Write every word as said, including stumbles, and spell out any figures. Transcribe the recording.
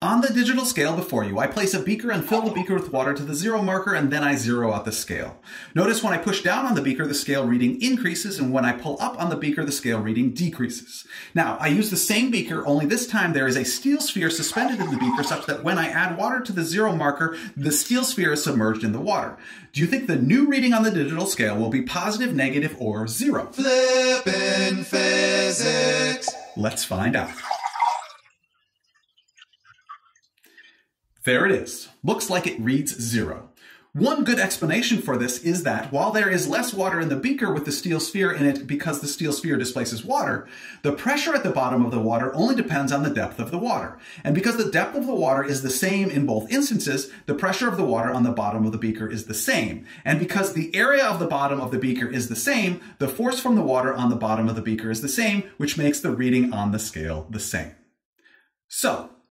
On the digital scale before you, I place a beaker and fill the beaker with water to the zero marker, and then I zero out the scale. Notice when I push down on the beaker, the scale reading increases, and when I pull up on the beaker, the scale reading decreases. Now, I use the same beaker, only this time there is a steel sphere suspended in the beaker such that when I add water to the zero marker, the steel sphere is submerged in the water. Do you think the new reading on the digital scale will be positive, negative, or zero? Flipping physics! Let's find out. There it is. Looks like it reads zero. One good explanation for this is that while there is less water in the beaker with the steel sphere in it because the steel sphere displaces water, the pressure at the bottom of the water only depends on the depth of the water. And because the depth of the water is the same in both instances, the pressure of the water on the bottom of the beaker is the same. And because the area of the bottom of the beaker is the same, the force from the water on the bottom of the beaker is the same, which makes the reading on the scale the same. So,